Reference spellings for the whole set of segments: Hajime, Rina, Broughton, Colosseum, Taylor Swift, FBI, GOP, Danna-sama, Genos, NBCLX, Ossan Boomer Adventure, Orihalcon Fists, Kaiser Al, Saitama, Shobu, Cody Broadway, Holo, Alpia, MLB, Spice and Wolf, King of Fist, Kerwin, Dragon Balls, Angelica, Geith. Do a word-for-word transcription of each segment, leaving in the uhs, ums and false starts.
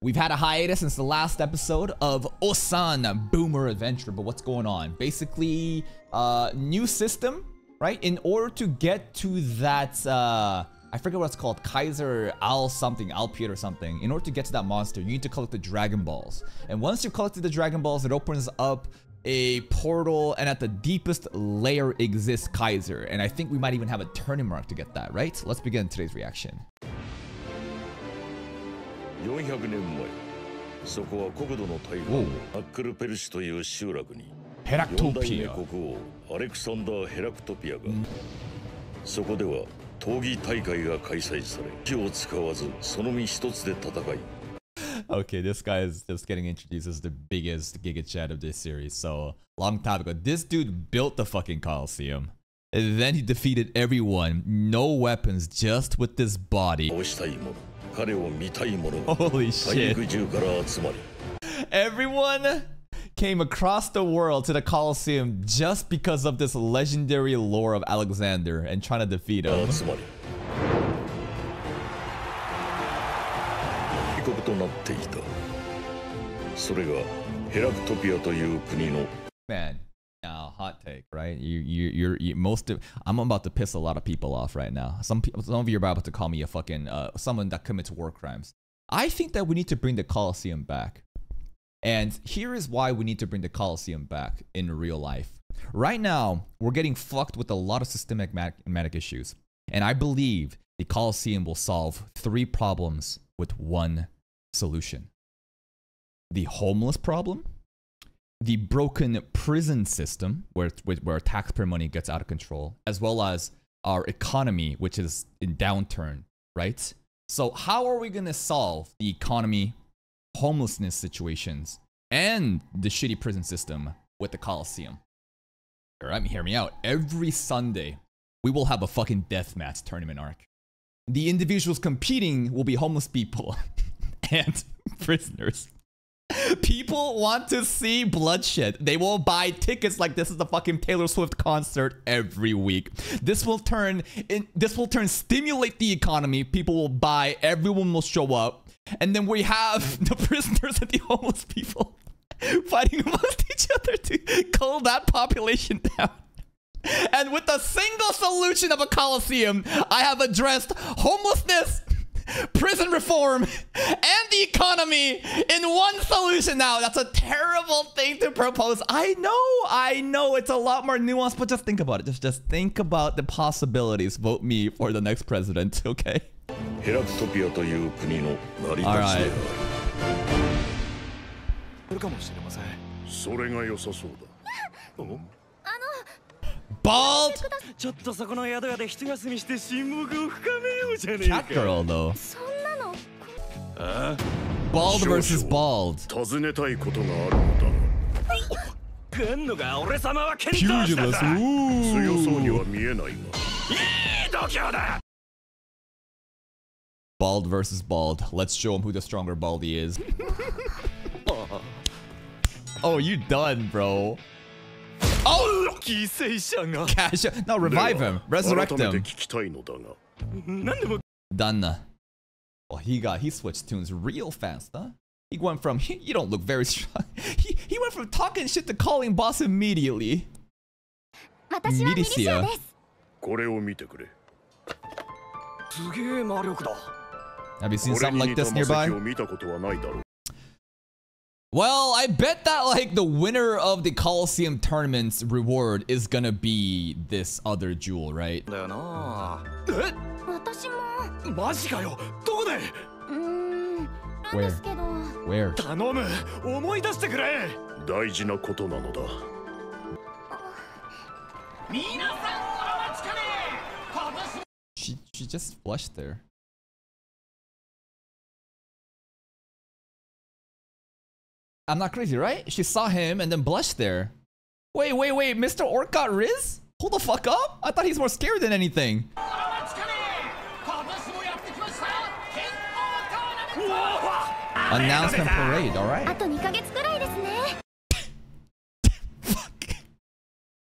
We've had a hiatus since the last episode of Ossan Boomer Adventure, but what's going on? Basically, uh, new system, right? In order to get to that, uh, I forget what it's called, Kaiser Al something, Alpia or something. In order to get to that monster, you need to collect the Dragon Balls. And once you've collected the Dragon Balls, it opens up a portal, and at the deepest layer exists Kaiser. And I think we might even have a turning mark to get that, right? Let's begin today's reaction. four hundred年前、そこは国土の大半アックルペルシという集落にヘラクトピア国王アレクサンダー・ヘラクトピアがそこでは闘技大会が開催され火を使わずその身一つで戦い Okay, this guy is just getting introduced as the biggest Giga Chat of this series. So, long time ago, this dude built the fucking Colosseum. And then he defeated everyone. No weapons, just with this body. Holy shit. Everyone came across the world to the Colosseum just because of this legendary lore of Alexander and trying to defeat him. Man, now hot take, right? You, you, you're you, most of. I'm about to piss a lot of people off right now. Some people, some of you are about to call me a fucking uh, someone that commits war crimes. I think that we need to bring the Colosseum back, and here is why we need to bring the Colosseum back in real life. Right now, we're getting fucked with a lot of systemic matic issues, and I believe the Colosseum will solve three problems with one solution. The homeless problem, the broken prison system where, where taxpayer money gets out of control, as well as our economy, which is in downturn, right? So how are we going to solve the economy, homelessness situations, and the shitty prison system with the Colosseum? All right, hear me out. Every Sunday, we will have a fucking deathmatch tournament arc. The individuals competing will be homeless people and prisoners. People want to see bloodshed. They will buy tickets like this is the fucking Taylor Swift concert every week. This will turn in, this will turn stimulate the economy. People will buy, everyone will show up. And then we have the prisoners and the homeless people fighting amongst each other to cull that population down. And with a single solution of a Colosseum, I have addressed homelessness, prison reform, and the economy in one solution now. That's a terrible thing to propose. I know, I know it's a lot more nuanced, but just think about it. Just, just think about the possibilities. Vote me for the next president, okay? All right. Bald cat girl though. Bald versus bald. Pugilist. Ooh. Bald versus bald. Let's show him who the stronger baldy is. Oh, you done, bro. Oh! Cash. No, revive him. Resurrect him. Danna. Well, he got, he switched tunes real fast, huh? He went from, he, you don't look very strong. He, he went from talking shit to calling boss immediately. Militia. Have you seen something like this nearby? Well, I bet that like the winner of the Colosseum tournament's reward is gonna be this other jewel, right? Where? Where? She she just flushed there. I'm not crazy, right? She saw him and then blushed there. Wait, wait, wait, Mister Orc got Riz? Hold the fuck up? I thought he's more scared than anything. Announcement parade, alright. Fuck.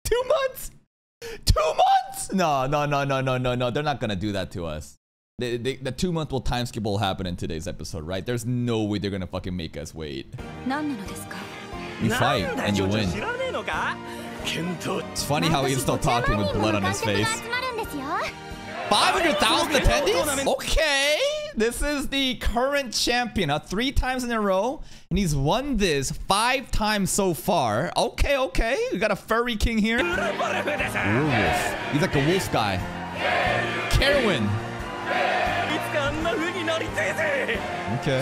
Two months? Two months? No, no, no, no, no, no, no. They're not gonna do that to us. They, they, the two month will time skip will happen in today's episode, right? There's no way they're gonna fucking make us wait. You fight and you win. It's funny how he's still talking with blood on his face. five hundred thousand attendees? Okay! This is the current champion, uh, three times in a row. And he's won this five times so far. Okay, okay. We got a furry king here. Ooh, wolf. He's like a wolf guy. Kerwin. Okay.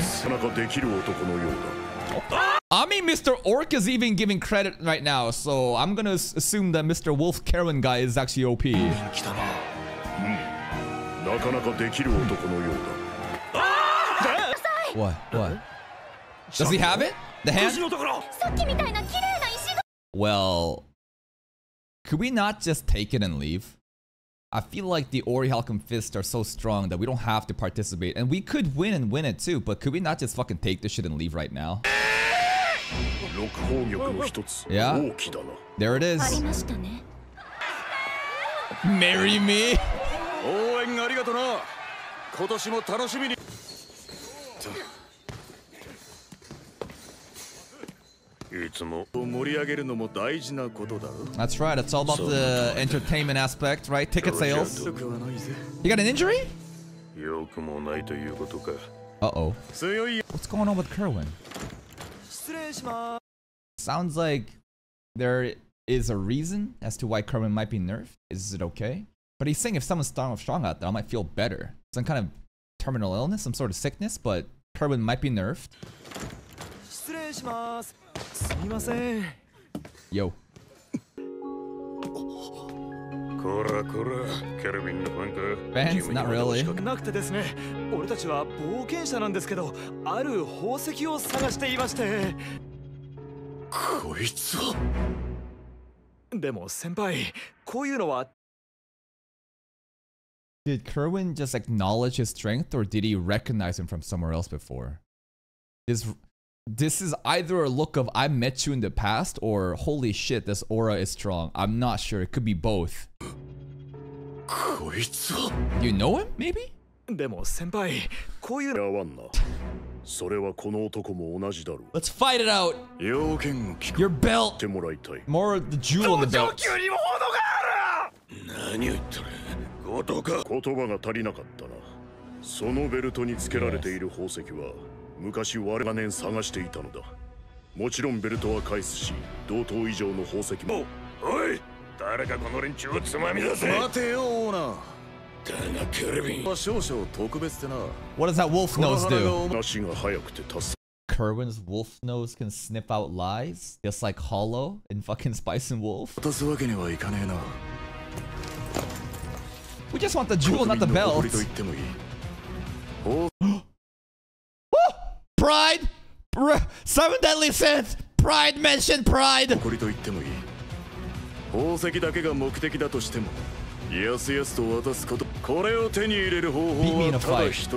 I mean, Mister Orc is even giving credit right now, so I'm gonna assume that Mister Wolf Kerwin guy is actually O P. What? What? Does he have it? The hand? Well, could we not just take it and leave? I feel like the Orihalcon Fists are so strong that we don't have to participate. And we could win and win it too, but could we not just fucking take this shit and leave right now? Yeah. There it is. Marry me. That's right, it's all about the entertainment aspect, right? Ticket sales. You got an injury? Uh-oh. What's going on with Kerwin? Sounds like there is a reason as to why Kerwin might be nerfed. Is it okay? But he's saying if someone's strong out there, I might feel better. Some kind of terminal illness, some sort of sickness, but Kerwin might be nerfed. Yo. Fans? Not really. Did Kerwin just acknowledge his strength, or did he recognize him from somewhere else before? This... This is either a look of I met you in the past or holy shit, this aura is strong. I'm not sure. It could be both. You know him, maybe? Let's fight it out. Your belt. More of the jewel on the belt. Yes. What does that wolf nose do? Kerwin's wolf nose can sniff out lies, just like Holo in fucking Spice and Wolf. We just want the jewel, not the belt. Pride! Br- Seven Deadly Sins! Pride mentioned pride! Beat me in a fight.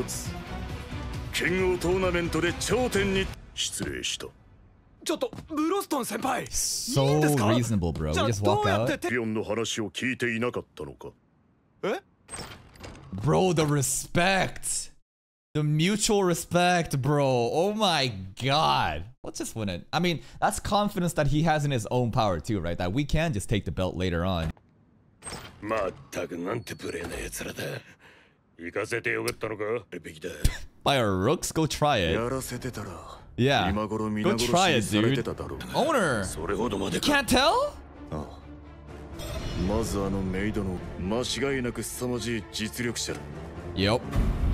So reasonable, bro. We just walk out. Bro, the respect! The mutual respect, bro. Oh my god. Let's just win it. I mean, that's confidence that he has in his own power too, right? That we can just take the belt later on. By our rooks, go try it. Yeah. Go try it, dude. Owner! You can't tell? Yep.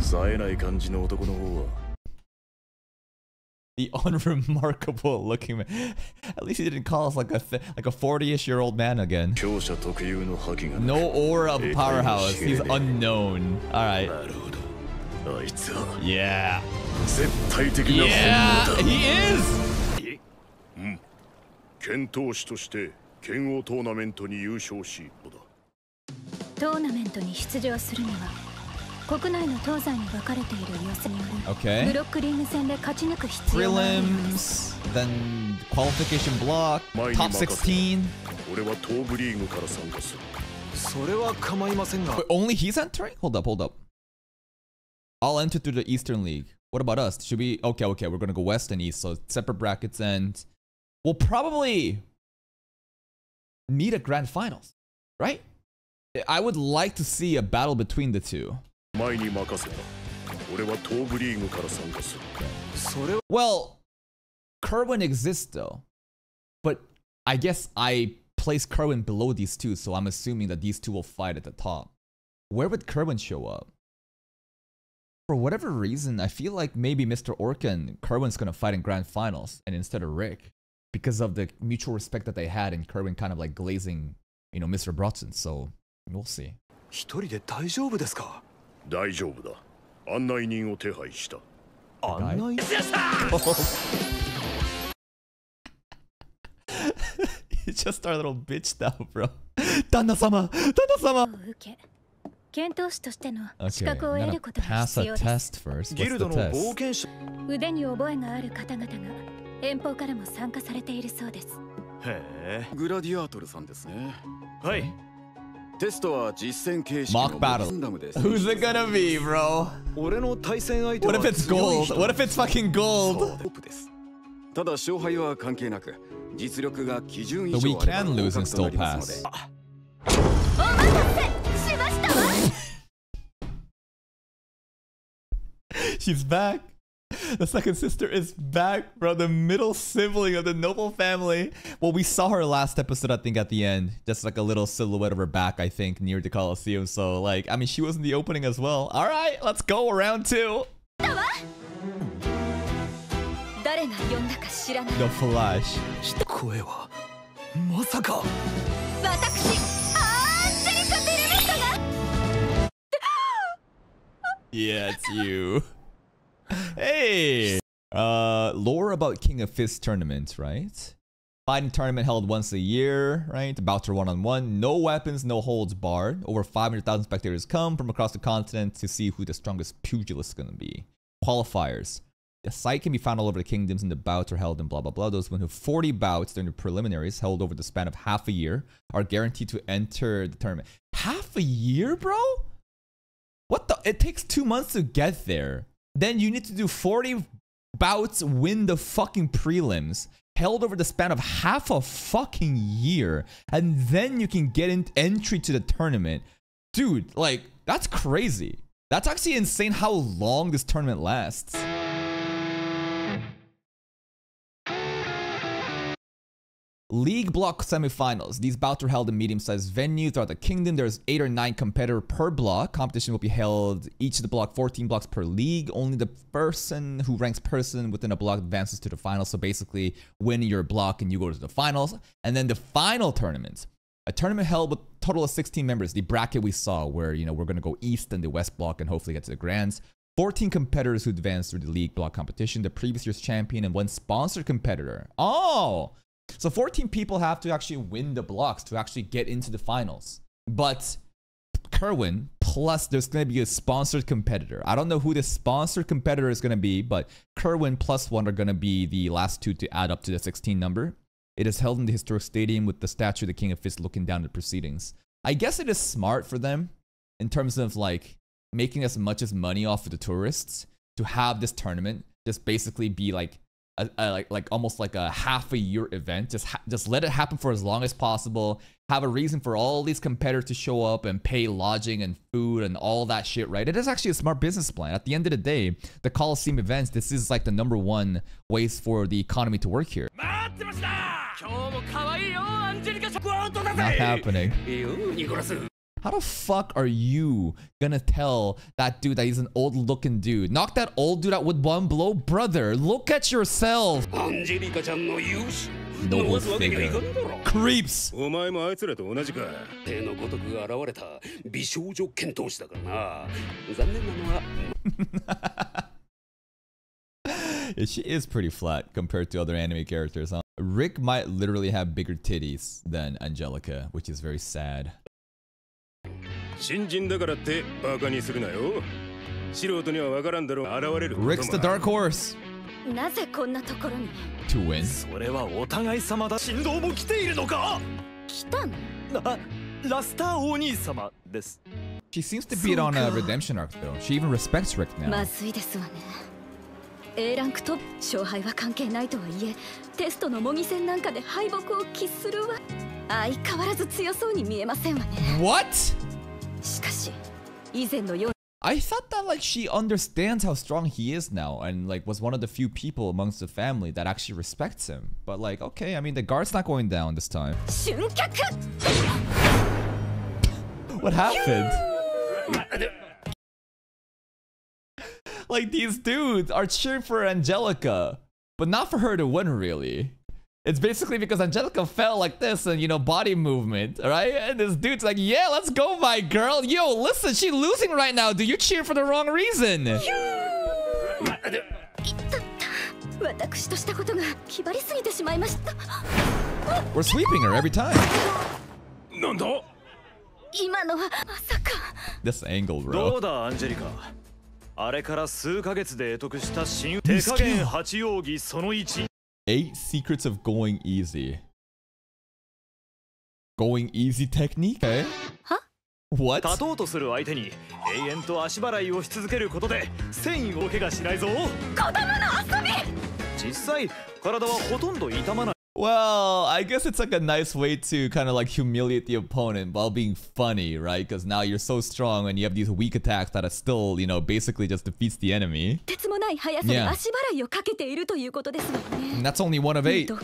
The unremarkable looking man. At least he didn't call us like a like a forty-ish year old man again. No aura of powerhouse. He's unknown. All right. Yeah. Yeah. He is. Okay. Prelims, then qualification block, top sixteen. Wait, only he's entering? Hold up, hold up. I'll enter through the Eastern League. What about us? Should we? Okay, okay, we're gonna go West and East, so separate brackets, and we'll probably meet at Grand Finals, right? I would like to see a battle between the two. Well, Kerwin exists though, but I guess I place Kerwin below these two, so I'm assuming that these two will fight at the top. Where would Kerwin show up? For whatever reason, I feel like maybe Mister Orca and Kerwin's gonna fight in Grand Finals, and instead of Rick, because of the mutual respect that they had, and Kerwin kind of like glazing, you know, Mister Broughton. So we'll see. It's just our little bitch now, bro. Danna-sama! Danna-sama! Okay, I'm gonna pass a test first. What's the test? Mock battle. Who's it gonna be, bro? What if it's gold? What if it's fucking gold? But we can lose and still pass. She's back. The second sister is back, bro. The middle sibling of the noble family. Well, we saw her last episode, I think, at the end. Just like a little silhouette of her back, I think, near the Colosseum. So, like, I mean, she was in the opening as well. All right, let's go round two. The Flash. Yeah, it's you. Hey! Uh, lore about King of Fist tournament, right? Fighting tournament held once a year, right? The bouts are one-on-one. No weapons, no holds barred. Over five hundred thousand spectators come from across the continent to see who the strongest pugilist is going to be. Qualifiers. The site can be found all over the kingdoms, and the bouts are held in blah, blah, blah. Those who win forty bouts during the preliminaries held over the span of half a year are guaranteed to enter the tournament. Half a year, bro? What the? It takes two months to get there. Then you need to do forty bouts, win the fucking prelims, held over the span of half a fucking year, and then you can get in entry to the tournament. Dude, like, that's crazy. That's actually insane how long this tournament lasts. League block semifinals. These bouts are held in medium-sized venues throughout the kingdom. There's eight or nine competitors per block. Competition will be held each of the block, fourteen blocks per league. Only the person who ranks person within a block advances to the finals. So basically, win your block and you go to the finals. And then the final tournament. A tournament held with a total of sixteen members. The bracket we saw where, you know, we're going to go east and the west block and hopefully get to the grands. fourteen competitors who advance through the league block competition. The previous year's champion and one sponsored competitor. Oh! So fourteen people have to actually win the blocks to actually get into the finals. But Kerwin, plus there's going to be a sponsored competitor. I don't know who the sponsored competitor is going to be, but Kerwin plus one are going to be the last two to add up to the sixteen number. It is held in the historic stadium with the statue of the King of Fist looking down at proceedings. I guess it is smart for them in terms of like making as much as money off of the tourists to have this tournament just basically be like A, a, like, like almost like a half a year event. Just ha just let it happen for as long as possible. Have a reason for all these competitors to show up and pay lodging and food and all that shit, right? It is actually a smart business plan. At the end of the day, the Colosseum events, this is like the number one ways for the economy to work here. Not happening. How the fuck are you gonna tell that dude that he's an old-looking dude? Knock that old dude out with one blow? Brother, look at yourself! Noble figure. Creeps! Yeah, she is pretty flat compared to other anime characters, huh? Rick might literally have bigger titties than Angelica, which is very sad. Rick's the dark horse. To win. She seems to be on a redemption arc though. She even respects Rick now. What? I thought that like she understands how strong he is now and like was one of the few people amongst the family that actually respects him. But like, okay, I mean the guard's not going down this time. What happened? Like these dudes are cheering for Angelica, but not for her to win really. It's basically because Angelica fell like this and, you know, body movement, right? And this dude's like, yeah, let's go, my girl. Yo, listen, she's losing right now. Do you cheer for the wrong reason? We're sweeping her every time. This angle, bro. Eight secrets of going easy. Going easy technique? Okay. Huh? What? Well, I guess it's like a nice way to kind of like humiliate the opponent while being funny, right? Because now you're so strong and you have these weak attacks that are still, you know, basically just defeats the enemy. Yeah. And that's only one of eight. Oh!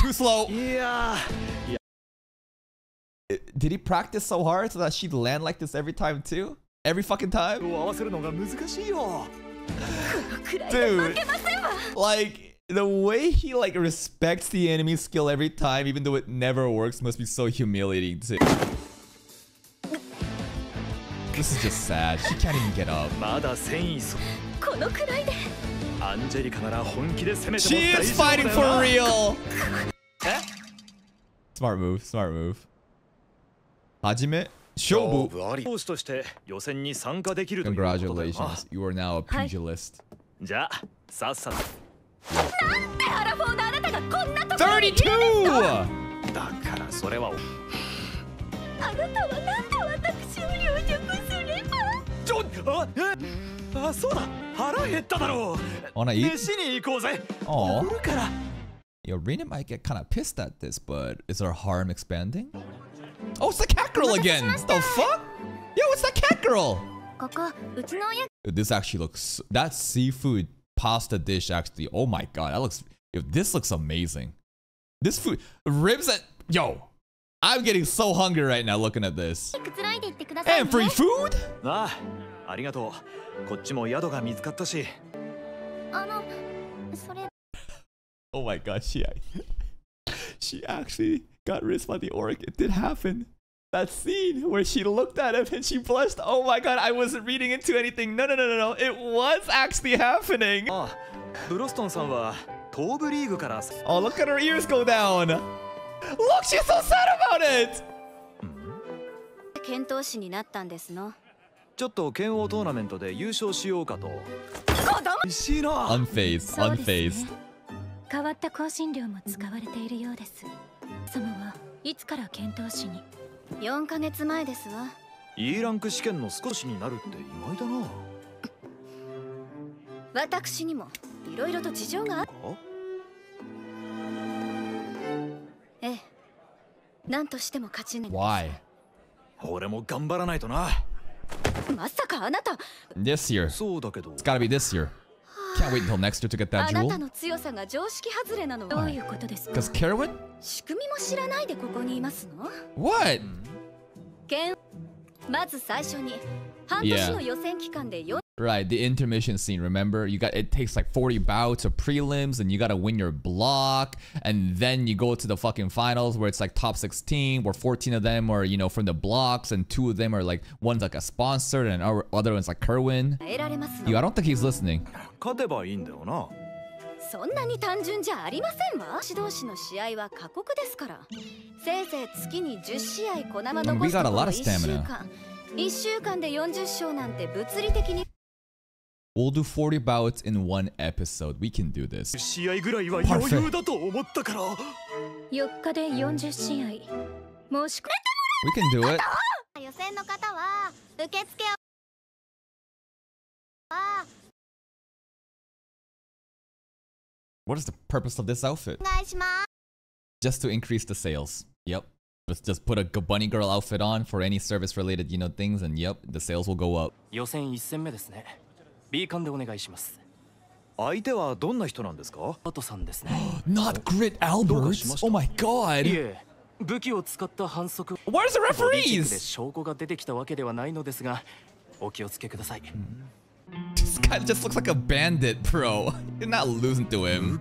Too slow! Yeah. Did he practice so hard so that she'd land like this every time too? Every fucking time? Dude, like the way he like respects the enemy skill every time, even though it never works, must be so humiliating too. This is just sad. She can't even get up. She is fighting for real. Smart move. Smart move. Hajime, Shobu. Congratulations, you are now a pugilist. thirty-two! Wanna eat? Aww. Yo, Rina might get kind of pissed at this, but is her harm expanding? Oh, it's the cat girl again! What the fuck? Yo, it's the cat girl! Dude, this actually looks... That seafood pasta dish actually... Oh my god, that looks... This looks amazing. This food... Ribs and... Yo! I'm getting so hungry right now looking at this. And free food? Ah, arigato. Kochimo yado ga mizukatta shi. Oh my god, she... She actually... got risked by the orc. It did happen. That scene where she looked at him and she blushed. Oh my god, I wasn't reading into anything. No, no, no, no, no. It was actually happening. Oh, look at her ears go down. Look, she's so sad about it. Unfazed, unfazed. Why? This year. It's gotta be this year. Can't wait until next year to get that jewel. Because Kerwin? What? Yeah. Right, the intermission scene, remember? You got it takes like forty bouts of prelims and you gotta win your block. And then you go to the fucking finals where it's like top sixteen, where fourteen of them are, you know, from the blocks, and two of them are like one's like a sponsor and our other one's like Kerwin. Yo, I don't think he's listening. And we got a lot of stamina. We'll do forty bouts in one episode. We can do this. Perfect. We can do it. What is the purpose of this outfit? Just to increase the sales. Yep. Let's just put a bunny girl outfit on for any service related, you know, things, and yep, the sales will go up. Not Grit Albert! Oh my god! Where's the referees? This guy just looks like a bandit, bro. You're not losing to him.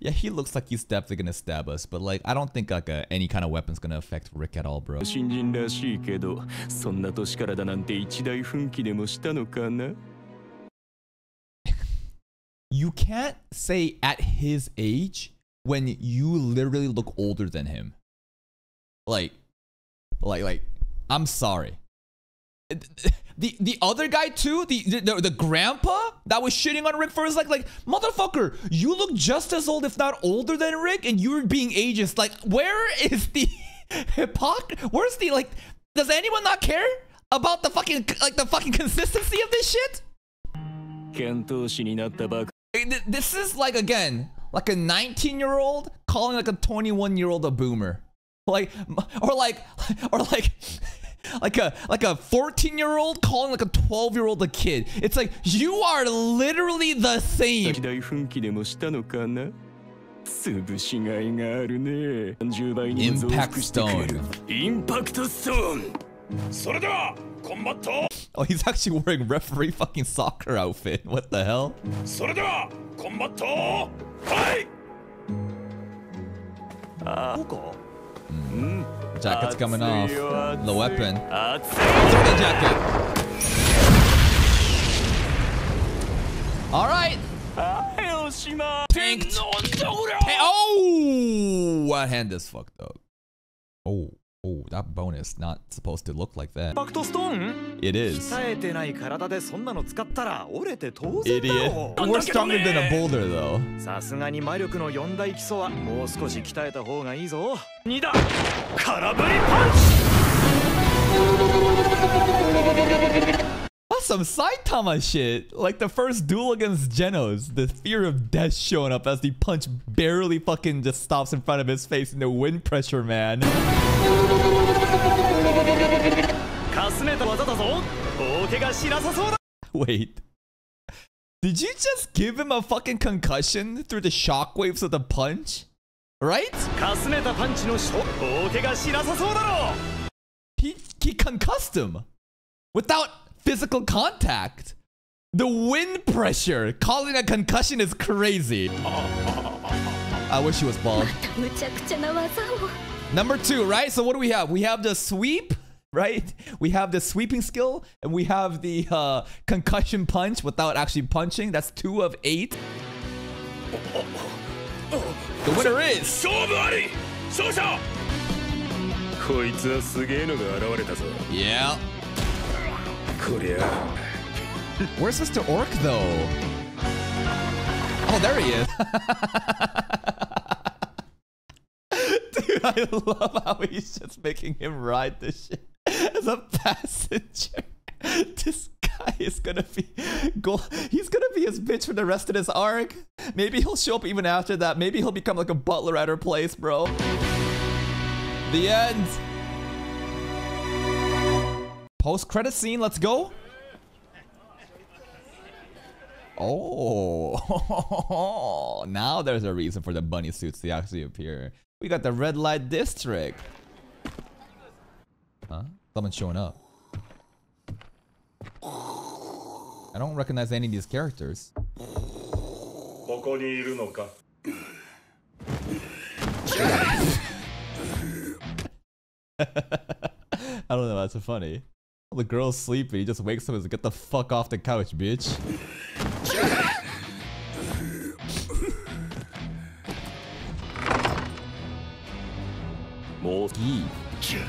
Yeah, he looks like he's definitely gonna stab us, but like, I don't think like uh, any kind of weapon's gonna affect Rick at all, bro. You can't say at his age when you literally look older than him. Like, like, like, I'm sorry. The the other guy too, the, the the grandpa that was shitting on Rick for his like like motherfucker, you look just as old if not older than Rick, and you're being ageist. Like, where is the hypocrisy? Where's the like? Does anyone not care about the fucking like the fucking consistency of this shit? This is like again like a nineteen year old calling like a twenty-one year old a boomer, like or like or like. Like a like a fourteen year old calling like a twelve year old a kid. It's like you are literally the same. Impact Stone. Impact Stone. Oh, he's actually wearing referee fucking soccer outfit. What the hell? Uh. Mm. Jacket's coming off. The weapon. Throw the jacket. All right. Pinked. Oh, that hand is fucked up. Oh, oh, that bonus not supposed to look like that. It is. Idiot. We're stronger than a boulder, though. That's some Saitama shit. Like the first duel against Genos. The fear of death showing up as the punch barely fucking just stops in front of his face in the wind pressure, man. Wait. Did you just give him a fucking concussion through the shockwaves of the punch? Right? He, he concussed him. Without physical contact. The wind pressure calling a concussion is crazy. I wish he was bald. Number two, right? So what do we have? We have the sweep. Right? We have the sweeping skill, and we have the uh, concussion punch without actually punching. That's two of eight. The winner is... Yeah. Where's Mister Orc, though? Oh, there he is. Dude, I love how he's just making him ride this shit. As a passenger, this guy is gonna be go he's gonna be his bitch for the rest of this arc. Maybe he'll show up even after that. Maybe he'll become like a butler at her place, bro. The end. Post-credit scene, let's go. Oh, now there's a reason for the bunny suits to actually appear. We got the red light district. Huh? Someone's showing up. I don't recognize any of these characters. I don't know, that's so funny. The girl's sleeping, he just wakes up and says, get the fuck off the couch, bitch. Geith.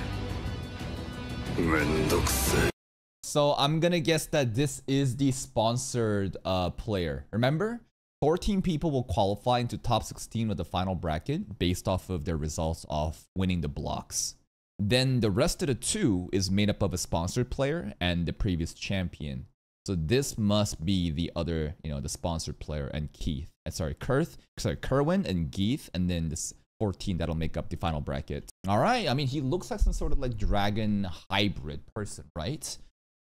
so I'm gonna guess that this is the sponsored uh, player. Remember, fourteen people will qualify into top sixteen of the final bracket based off of their results of winning the blocks. Then the rest of the two is made up of a sponsored player and the previous champion. So this must be the other, you know, the sponsored player and Keith. Uh, sorry, Kerth, sorry, Kerwin and Geith, and then this fourteen that'll make up the final bracket. All right, I mean, he looks like some sort of like dragon hybrid person, right?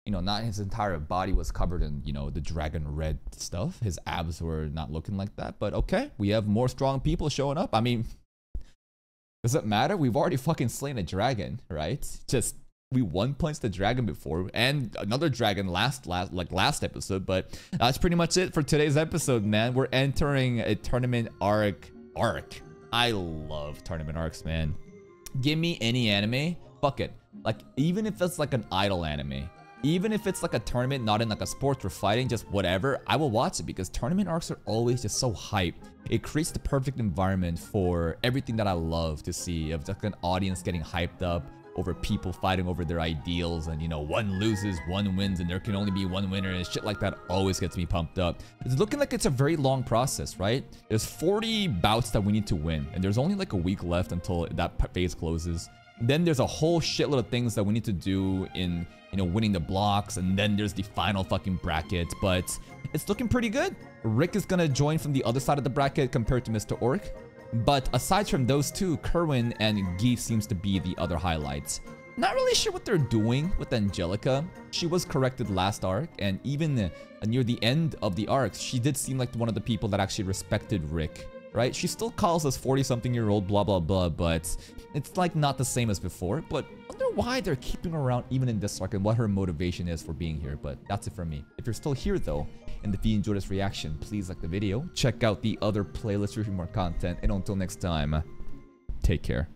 You know, not his entire body was covered in, you know, the dragon red stuff. His abs were not looking like that, but okay. We have more strong people showing up. I mean, does it matter? We've already fucking slain a dragon, right? Just, we one-punched the dragon before, and another dragon last, last, like last episode, but that's pretty much it for today's episode, man. We're entering a tournament arc. Arc. I love tournament arcs, man. Give me any anime. Fuck it. Like, even if it's like an idol anime, even if it's like a tournament, not in like a sports or fighting, just whatever, I will watch it because tournament arcs are always just so hype. It creates the perfect environment for everything that I love to see, of like an audience getting hyped up over people fighting over their ideals, and you know, one loses, one wins, and there can only be one winner, and shit like that always gets me pumped up. It's looking like it's a very long process, right? There's forty bouts that we need to win, and there's only like a week left until that phase closes. Then there's a whole shitload of things that we need to do in, you know, winning the blocks, and then there's the final fucking bracket, but it's looking pretty good. Rick is gonna join from the other side of the bracket compared to Mister Orc. But aside from those two, Kerwin and Geith seems to be the other highlights. Not really sure what they're doing with Angelica. She was corrected last arc, and even near the end of the arc, she did seem like one of the people that actually respected Rick, right? She still calls us forty-something-year-old blah blah blah, but it's like not the same as before. But I wonder why they're keeping her around even in this arc and what her motivation is for being here, but that's it from me. If you're still here though, and if you enjoyed this reaction, please like the video, check out the other playlist for more content, and until next time, take care.